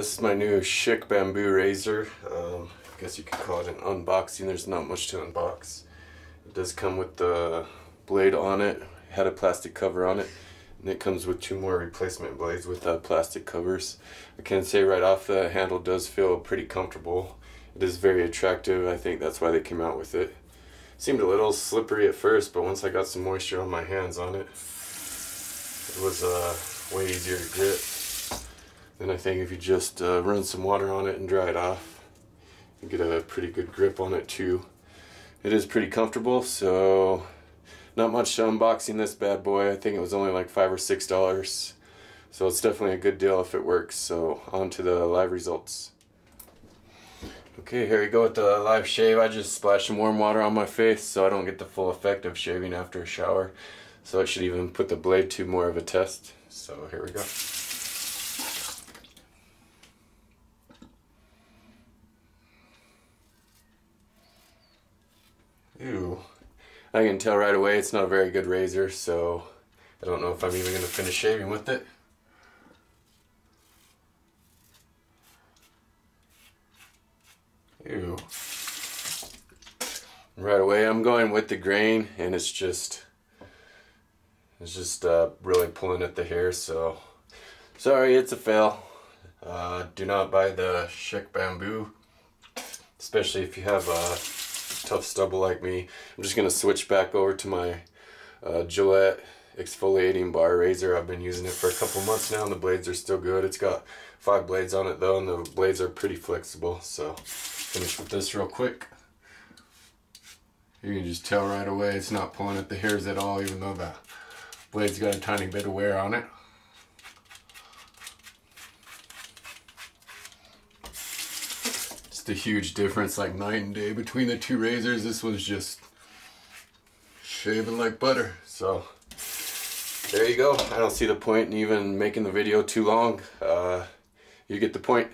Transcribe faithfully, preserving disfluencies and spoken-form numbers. This is my new Schick Bamboo Razor. Um, I guess you could call it an unboxing. There's not much to unbox. It does come with the blade on it. It had a plastic cover on it. And it comes with two more replacement blades with uh, plastic covers. I can say right off, the handle does feel pretty comfortable. It is very attractive. I think that's why they came out with it. It seemed a little slippery at first, but once I got some moisture on my hands on it, it was uh, way easier to grip. Then I think if you just uh, run some water on it and dry it off, you get a pretty good grip on it too. It is pretty comfortable, so not much to unboxing this bad boy. I think it was only like five or six dollars, so it's definitely a good deal if it works. So on to the live results. Okay, here we go with the live shave. I just splashed some warm water on my face so I don't get the full effect of shaving after a shower. So I should even put the blade to more of a test. So here we go. Ew. I can tell right away it's not a very good razor, so I don't know if I'm even going to finish shaving with it. Ew. Right away I'm going with the grain, and it's just it's just uh, really pulling at the hair, so sorry, it's a fail. Uh, do not buy the Schick Bamboo, especially if you have a uh, tough stubble like me. I'm just going to switch back over to my uh, Gillette exfoliating bar razor. I've been using it for a couple months now and the blades are still good. It's got five blades on it though, and the blades are pretty flexible. So finish with this real quick. You can just tell right away it's not pulling at the hairs at all, even though the blade's got a tiny bit of wear on it. A huge difference, like night and day between the two razors. This one's just shaving like butter. So there you go. I don't see the point in even making the video too long. Uh, you get the point.